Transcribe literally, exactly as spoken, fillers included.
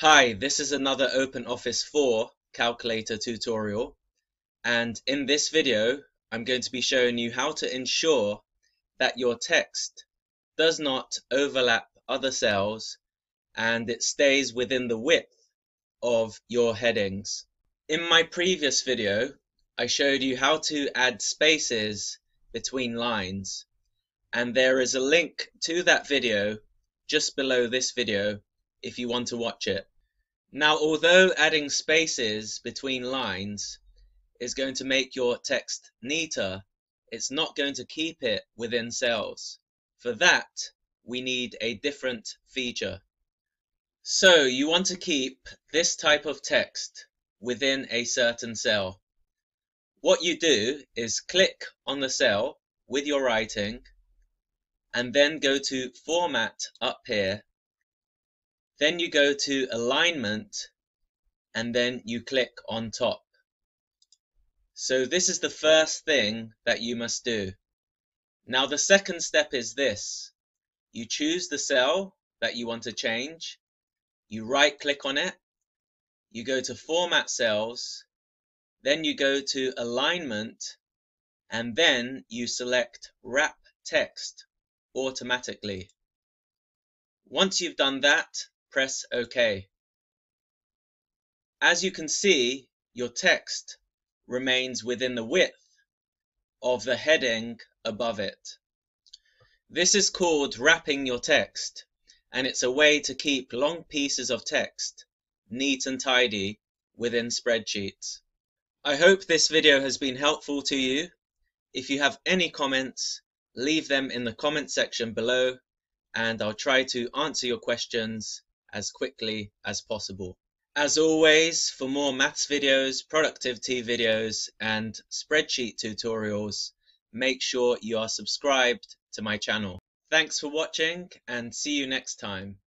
Hi, this is another OpenOffice four Calculator tutorial, and in this video I'm going to be showing you how to ensure that your text does not overlap other cells and it stays within the width of your headings. In my previous video I showed you how to add spaces between lines, and there is a link to that video just below this video if you want to watch it. Now, although adding spaces between lines is going to make your text neater, it's not going to keep it within cells. For that, we need a different feature. So you want to keep this type of text within a certain cell. What you do is click on the cell with your writing and then go to Format up here. Then you go to Alignment, and then you click on Top. So this is the first thing that you must do. Now the second step is this. You choose the cell that you want to change. You right click on it. You go to Format Cells. Then you go to Alignment. And then you select Wrap Text automatically. Once you've done that, press OK. As you can see, your text remains within the width of the heading above it. This is called wrapping your text, and it's a way to keep long pieces of text neat and tidy within spreadsheets. I hope this video has been helpful to you. If you have any comments, leave them in the comment section below, and I'll try to answer your questions as quickly as possible. As always, for more maths videos, productivity videos, and spreadsheet tutorials, make sure you are subscribed to my channel. Thanks for watching, and see you next time.